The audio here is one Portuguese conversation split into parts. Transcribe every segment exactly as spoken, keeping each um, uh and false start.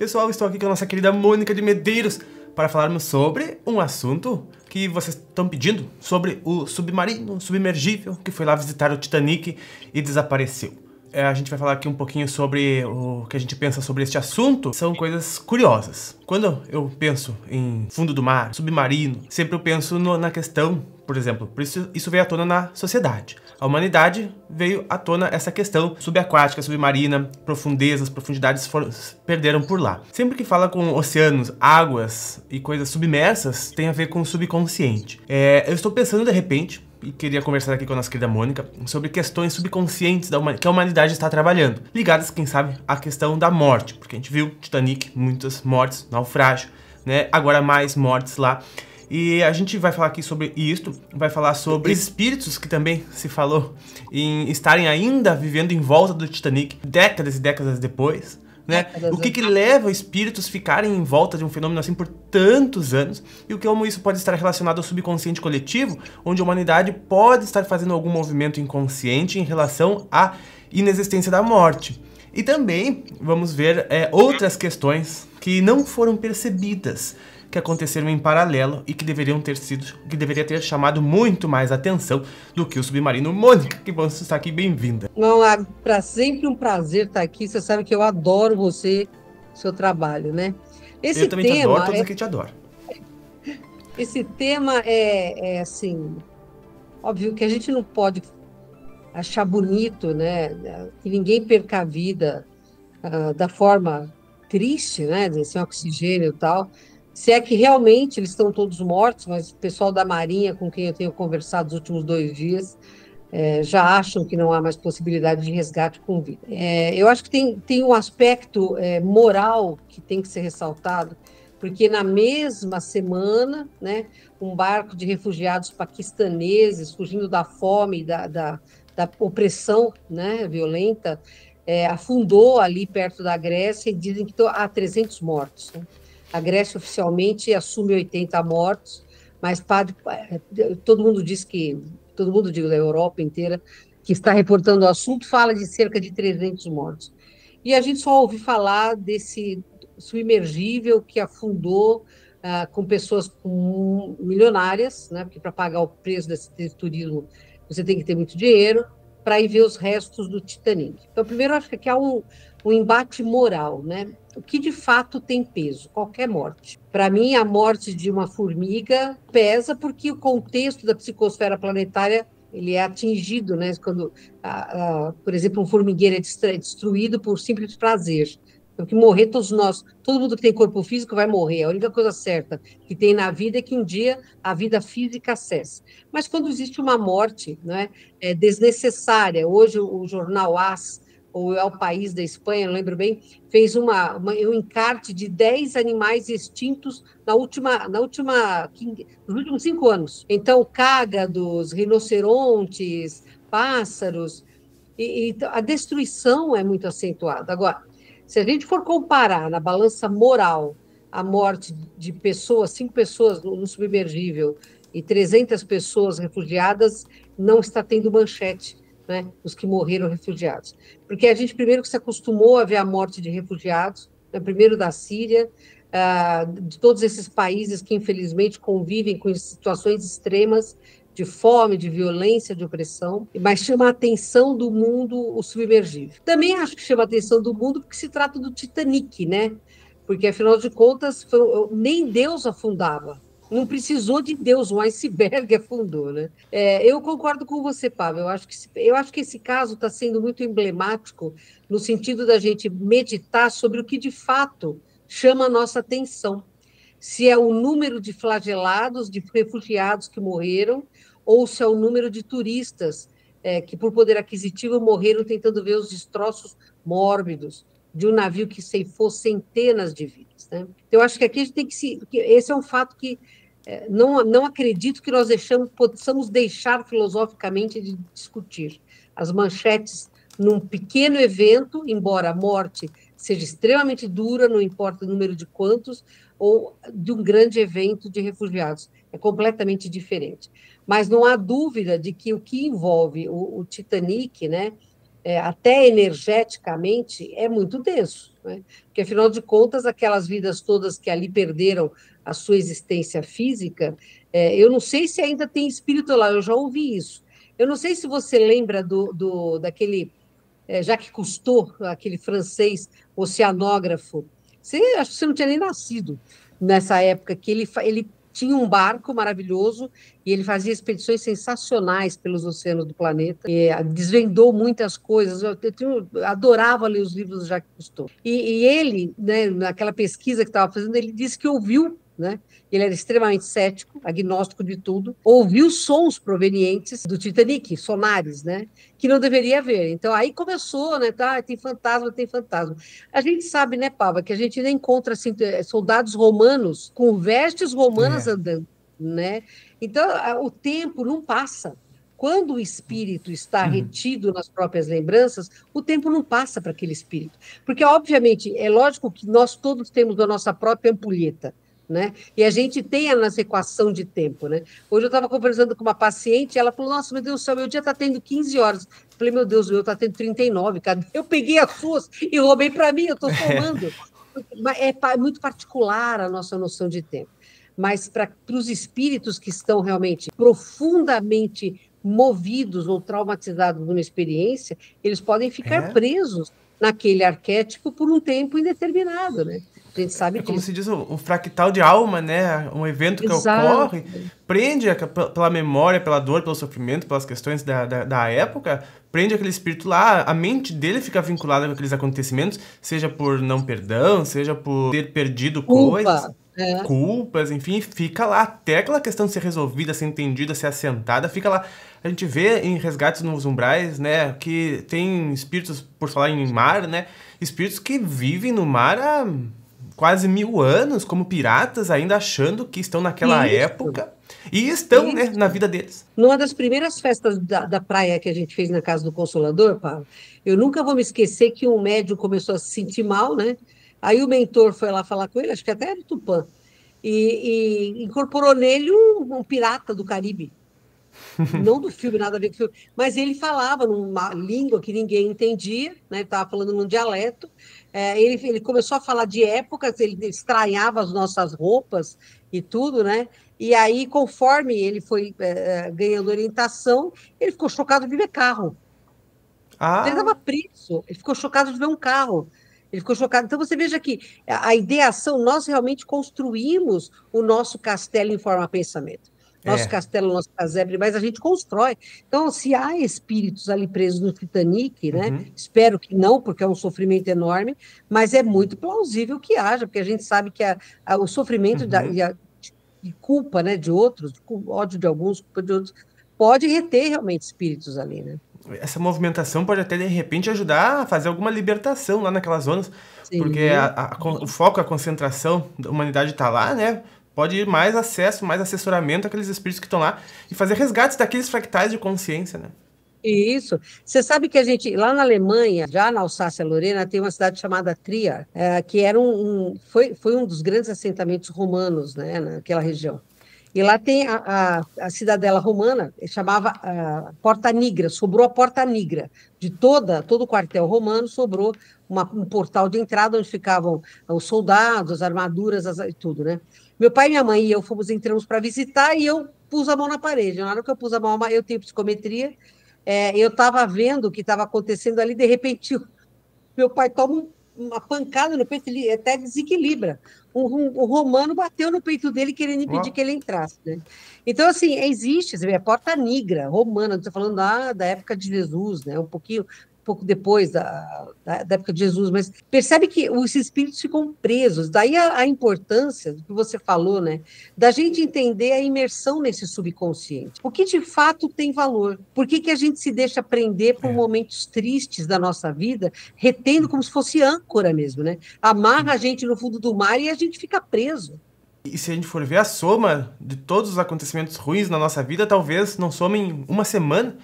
Pessoal, estou aqui com a nossa querida Mônica de Medeiros para falarmos sobre um assunto que vocês estão pedindo, sobre o submarino submergível que foi lá visitar o Titanic e desapareceu. É, a gente vai falar aqui um pouquinho sobre o que a gente pensa sobre este assunto. São coisas curiosas. Quando eu penso em fundo do mar, submarino, sempre eu penso no, na questão, por exemplo, por isso isso veio à tona na sociedade. A humanidade veio à tona essa questão subaquática, submarina, profundezas, profundidades foram, perderam por lá. Sempre que fala com oceanos, águas e coisas submersas, tem a ver com o subconsciente. É, eu estou pensando de repente, e queria conversar aqui com a nossa querida Mônica, sobre questões subconscientes da que a humanidade está trabalhando, ligadas, quem sabe, à questão da morte, porque a gente viu Titanic, muitas mortes, naufrágio, né? Agora mais mortes lá. E a gente vai falar aqui sobre isto, vai falar sobre espíritos que também se falou em estarem ainda vivendo em volta do Titanic, décadas e décadas depois, né? Décadas o que, que leva espíritos a ficarem em volta de um fenômeno assim por tantos anos, e o que como isso pode estar relacionado ao subconsciente coletivo, onde a humanidade pode estar fazendo algum movimento inconsciente em relação à inexistência da morte. E também vamos ver é, outras questões que não foram percebidas, que aconteceram em paralelo e que deveriam ter sido, que deveria ter chamado muito mais atenção do que o submarino. Mônica, que bom você estar aqui, bem-vinda. Não, é pra sempre um prazer estar aqui, você sabe que eu adoro você, seu trabalho, né? Esse eu também tema te adoro, todos é... aqui te adoram. Esse tema é, é, assim, óbvio que a gente não pode achar bonito, né? Que ninguém perca a vida uh, da forma triste, né? Sem oxigênio e tal. Se é que realmente eles estão todos mortos, mas o pessoal da Marinha, com quem eu tenho conversado nos últimos dois dias, é, já acham que não há mais possibilidade de resgate com vida. É, eu acho que tem, tem um aspecto é, moral que tem que ser ressaltado, porque na mesma semana, né, um barco de refugiados paquistaneses fugindo da fome, da, da, da opressão, né, violenta, é, afundou ali perto da Grécia e dizem que há trezentos mortos, né? A Grécia oficialmente assume oitenta mortos, mas padre, todo mundo diz que, todo mundo, digo, da Europa inteira, que está reportando o assunto, fala de cerca de trezentos mortos. E a gente só ouve falar desse submergível que afundou ah, com pessoas milionárias, né, porque para pagar o preço desse turismo você tem que ter muito dinheiro, para ir ver os restos do Titanic. Então, primeiro, acho que aqui há um, um embate moral, né? O que de fato tem peso? Qualquer morte. Para mim, a morte de uma formiga pesa porque o contexto da psicosfera planetária ele é atingido, né? Quando, a, a, por exemplo, um formigueiro é destruído por simples prazer. Porque morrer todos nós, todo mundo que tem corpo físico vai morrer. A única coisa certa que tem na vida é que um dia a vida física cessa. Mas quando existe uma morte, né, é desnecessária, hoje o jornal As, ou é o País da Espanha, não lembro bem, fez uma, uma, um encarte de dez animais extintos na última, na última, nos últimos cinco anos. Então, cágados, rinocerontes, pássaros, e, e a destruição é muito acentuada. Agora, se a gente for comparar na balança moral a morte de pessoas, cinco pessoas no submergível e trezentas pessoas refugiadas, não está tendo manchete, né, os que morreram refugiados. Porque a gente primeiro que se acostumou a ver a morte de refugiados, né, primeiro da Síria, ah, de todos esses países que infelizmente convivem com situações extremas de fome, de violência, de opressão, mas chama a atenção do mundo o submergível. Também acho que chama a atenção do mundo porque se trata do Titanic, né? Porque, afinal de contas, nem Deus afundava. Não precisou de Deus, um iceberg afundou, né? É, eu concordo com você, Pablo. Eu acho que, eu acho que esse caso está sendo muito emblemático no sentido da gente meditar sobre o que, de fato, chama a nossa atenção. Se é o número de flagelados, de refugiados que morreram, ou se é o número de turistas é, que, por poder aquisitivo, morreram tentando ver os destroços mórbidos de um navio que ceifou centenas de vidas, né? Então, eu acho que aqui a gente tem que se... Esse é um fato que é, não, não acredito que nós deixamos, possamos deixar filosoficamente de discutir. As manchetes num pequeno evento, embora a morte seja extremamente dura, não importa o número de quantos, ou de um grande evento de refugiados. É completamente diferente. Mas não há dúvida de que o que envolve o, o Titanic, né, é, até energeticamente, é muito denso, né? Porque, afinal de contas, aquelas vidas todas que ali perderam a sua existência física, é, eu não sei se ainda tem espírito lá, eu já ouvi isso. Eu não sei se você lembra do, do, daquele é, Jacques Cousteau, aquele francês oceanógrafo. Você, acho que você não tinha nem nascido nessa época, que ele, ele tinha um barco maravilhoso e ele fazia expedições sensacionais pelos oceanos do planeta. E desvendou muitas coisas. Eu, eu, eu adorava ler os livros do Jacques Cousteau. E, e ele, né, naquela pesquisa que estava fazendo, ele disse que ouviu, né? Ele era extremamente cético, agnóstico de tudo, ouviu sons provenientes do Titanic, sonares, né? Que não deveria haver. Então, aí começou, né? Tá, tem fantasma, tem fantasma. A gente sabe, né, Pava, que a gente ainda encontra assim, soldados romanos com vestes romanas é. andando, né? Então, o tempo não passa. Quando o espírito está uhum. retido nas próprias lembranças, o tempo não passa para aquele espírito. Porque, obviamente, é lógico que nós todos temos a nossa própria ampulheta, né? E a gente tem a nossa equação de tempo, né? Hoje eu estava conversando com uma paciente, ela falou, nossa, meu Deus do céu, meu dia está tendo quinze horas. Eu falei, meu Deus, o meu está tendo trinta e nove, cadê? Eu peguei as suas e roubei para mim, eu estou somando. É. é muito particular a nossa noção de tempo. Mas para os espíritos que estão realmente profundamente movidos ou traumatizados numa experiência, eles podem ficar é. presos naquele arquétipo por um tempo indeterminado, né? A gente sabe é como disso. Se diz o, o fractal de alma, né? Um evento que Exato. ocorre, prende a, pela memória, pela dor, pelo sofrimento, pelas questões da, da, da época, prende aquele espírito lá, a mente dele fica vinculada com aqueles acontecimentos, seja por não perdão, seja por ter perdido Culpa. coisas, é. culpas, enfim, fica lá, até aquela questão de ser resolvida, ser entendida, ser assentada, fica lá. A gente vê em resgates nos umbrais, né, que tem espíritos, por falar em mar, né, espíritos que vivem no mar há quase mil anos, como piratas, ainda achando que estão naquela Isso. época. E estão, né, na vida deles. Numa das primeiras festas da, da praia que a gente fez na Casa do Consolador, Paulo, eu nunca vou me esquecer que um médium começou a se sentir mal, né? Aí o mentor foi lá falar com ele, acho que até era Tupã, e, e incorporou nele um, um pirata do Caribe. Não do filme, nada a ver com o filme. Mas ele falava numa língua que ninguém entendia, né? Estava falando num dialeto. É, ele, ele começou a falar de épocas, ele estranhava as nossas roupas e tudo, né? E aí, conforme ele foi é, ganhando orientação, ele ficou chocado de ver carro. Ah. Ele estava preso, ele ficou chocado de ver um carro. Ele ficou chocado. Então, você veja que a ideação, nós realmente construímos o nosso castelo em forma pensamento. Nosso é. castelo, nosso casebre, mas a gente constrói. Então, se há espíritos ali presos no Titanic, né? Uhum. Espero que não, porque é um sofrimento enorme, mas é muito plausível que haja, porque a gente sabe que a, a, o sofrimento uhum. da, e a, de culpa, né, de outros, de ódio de alguns, culpa de outros, pode reter realmente espíritos ali, né? Essa movimentação pode até, de repente, ajudar a fazer alguma libertação lá naquelas zonas, Sim. porque a, a, a, o foco, a concentração da humanidade está lá, né? Pode ir mais acesso, mais assessoramento àqueles espíritos que estão lá e fazer resgates daqueles fractais de consciência, né? Isso. Você sabe que a gente, lá na Alemanha, já na Alsácia-Lorena, tem uma cidade chamada Trier, é, que era um, um, foi, foi um dos grandes assentamentos romanos, né, naquela região. E lá tem a, a, a cidadela romana, chamava a Porta Nigra, sobrou a Porta Nigra. De toda, todo o quartel romano, sobrou uma, um portal de entrada onde ficavam os soldados, as armaduras e tudo, né? Meu pai, minha mãe e eu fomos, entramos para visitar e eu pus a mão na parede. Na hora que eu pus a mão, eu tenho psicometria, é, eu estava vendo o que estava acontecendo ali, de repente, meu pai toma um uma pancada no peito, ele até desequilibra. O, o romano bateu no peito dele querendo impedir Uau. que ele entrasse, né? Então, assim, existe, você vê, a Porta Nigra romana, você está falando ah, da época de Jesus, né? Um pouquinho, um pouco depois da, da, da época de Jesus, mas percebe que os espíritos ficam presos. Daí a, a importância do que você falou, né? Da gente entender a imersão nesse subconsciente. O que de fato tem valor? Por que que a gente se deixa prender por é. momentos tristes da nossa vida, retendo como se fosse âncora mesmo, né? Amarra a gente no fundo do mar e a gente fica preso. E se a gente for ver a soma de todos os acontecimentos ruins na nossa vida, talvez não somem uma semana,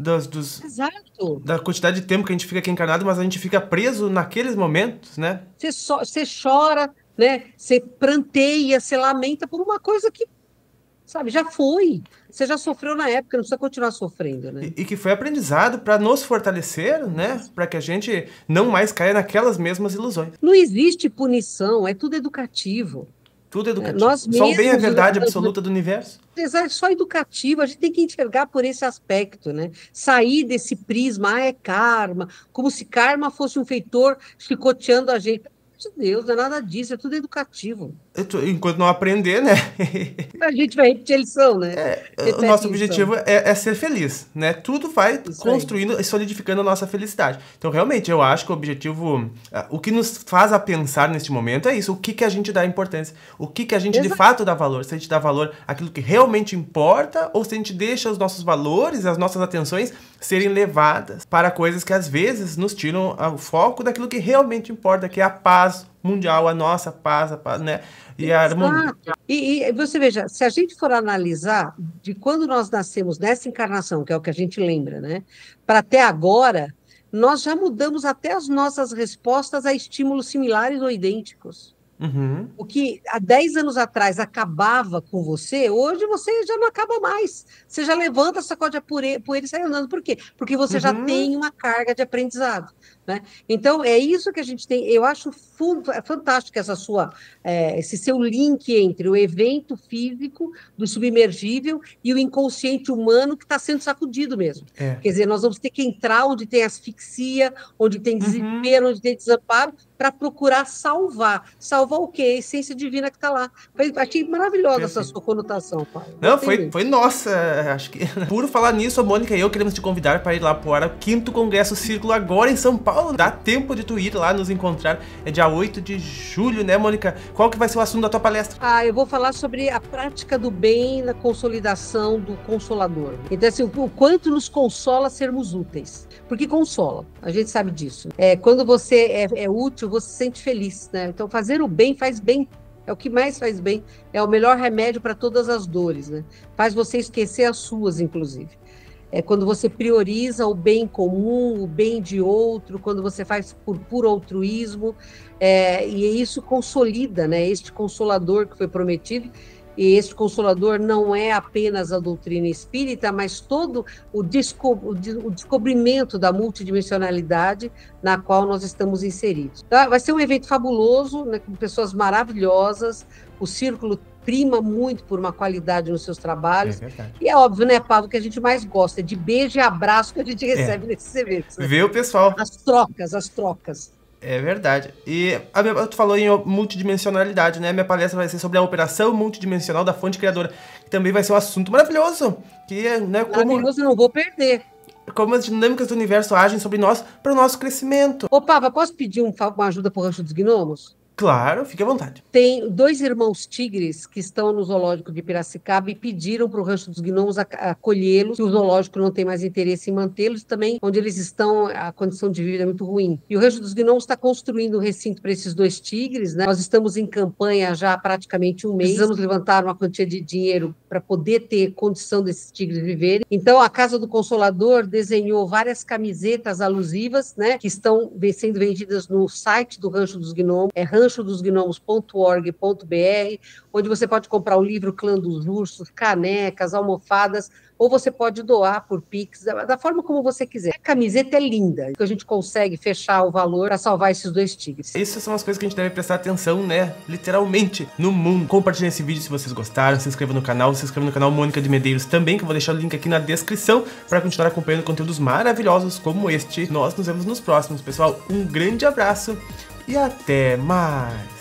Dos, dos, Exato. da quantidade de tempo que a gente fica aqui encarnado, mas a gente fica preso naqueles momentos, né? Você so, chora, né? Você pranteia, você lamenta por uma coisa que, sabe, já foi. Você já sofreu na época, não precisa continuar sofrendo, né? E, e que foi aprendizado para nos fortalecer, né? Para que a gente não mais caia naquelas mesmas ilusões. Não existe punição, é tudo educativo. Tudo educativo. É, nós só mesmos, o bem é a verdade absoluta do universo. Só educativo, a gente tem que enxergar por esse aspecto, né? Sair desse prisma, ah, é karma, como se karma fosse um feitor chicoteando a gente. Meu Deus, não é nada disso, é tudo educativo. Tô, enquanto não aprender, né? A gente vai repetir a lição, né? É, o nosso objetivo é, é ser feliz, né? Tudo vai isso construindo aí. E solidificando a nossa felicidade. Então, realmente, eu acho que o objetivo... O que nos faz a pensar neste momento é isso. O que, que a gente dá importância? O que, que a gente, exato, de fato dá valor? Se a gente dá valor àquilo que realmente importa ou se a gente deixa os nossos valores, as nossas atenções serem levadas para coisas que, às vezes, nos tiram o foco daquilo que realmente importa, que é a paz mundial, a nossa paz, a paz, né? E a harmonia. E, e você veja, se a gente for analisar de quando nós nascemos nessa encarnação, que é o que a gente lembra, né? Para até agora, nós já mudamos até as nossas respostas a estímulos similares ou idênticos. Uhum. O que há dez anos atrás acabava com você, hoje você já não acaba mais. Você já levanta, sacode a poeira e sai andando. Por quê? Porque você, uhum, já tem uma carga de aprendizado, né? Então, é isso que a gente tem. Eu acho fantástico essa sua, é, esse seu link entre o evento físico do submergível e o inconsciente humano que está sendo sacudido mesmo. É. Quer dizer, nós vamos ter que entrar onde tem asfixia, onde tem desespero, uhum, onde tem desamparo, para procurar salvar. Salvar o quê? A essência divina que está lá. Foi, achei maravilhosa essa sua conotação, Paulo. Não, foi, foi nossa. Acho que... Por falar nisso, a Mônica e eu queremos te convidar para ir lá para o quinto Congresso Círculo agora em São Paulo. Dá tempo de tu ir lá nos encontrar. É dia oito de julho, né, Mônica? Qual que vai ser o assunto da tua palestra? Ah, eu vou falar sobre a prática do bem na consolidação do Consolador. Então, assim, o quanto nos consola sermos úteis. Porque consola, a gente sabe disso. É, quando você é, é útil, você se sente feliz, né? Então, fazer o bem faz bem, é o que mais faz bem, é o melhor remédio para todas as dores, né? Faz você esquecer as suas, inclusive. É quando você prioriza o bem comum, o bem de outro, quando você faz por puro altruísmo, é, e isso consolida, né? Este consolador que foi prometido. E esse Consolador não é apenas a doutrina espírita, mas todo o, desco o descobrimento da multidimensionalidade na qual nós estamos inseridos. Então, vai ser um evento fabuloso, né, com pessoas maravilhosas, o Círculo prima muito por uma qualidade nos seus trabalhos. É e é óbvio, né, Pablo, que a gente mais gosta é de beijo e abraço que a gente recebe é. nesses eventos. Né? Vê o pessoal. As trocas, as trocas. É verdade. E a minha, tu falou em multidimensionalidade, né? Minha palestra vai ser sobre a operação multidimensional da fonte criadora, que também vai ser um assunto maravilhoso. Que, né, como... Maravilhoso, não vou perder. Como as dinâmicas do universo agem sobre nós para o nosso crescimento. Ô, Pava, posso pedir um, uma ajuda para o Rancho dos Gnomos? Claro, fique à vontade. Tem dois irmãos tigres que estão no zoológico de Piracicaba e pediram para o Rancho dos Gnomos acolhê-los, que o zoológico não tem mais interesse em mantê-los, também onde eles estão, a condição de vida é muito ruim. E o Rancho dos Gnomos está construindo um recinto para esses dois tigres, né? Nós estamos em campanha já há praticamente um mês, precisamos levantar uma quantia de dinheiro para poder ter condição desses tigres viverem. Então, a Casa do Consolador desenhou várias camisetas alusivas, né? Que estão sendo vendidas no site do Rancho dos Gnomos, é rancho rancho dos gnomos ponto org ponto br, onde você pode comprar o livro Clã dos Ursos, canecas, almofadas, ou você pode doar por Pix, da, da forma como você quiser. A camiseta é linda, que a gente consegue fechar o valor para salvar esses dois tigres. Essas são as coisas que a gente deve prestar atenção, né? Literalmente, no mundo. Compartilhem esse vídeo se vocês gostaram, se inscreva no canal, se inscreva no canal Mônica de Medeiros também, que eu vou deixar o link aqui na descrição para continuar acompanhando conteúdos maravilhosos como este. Nós nos vemos nos próximos, pessoal. Um grande abraço. E até mais!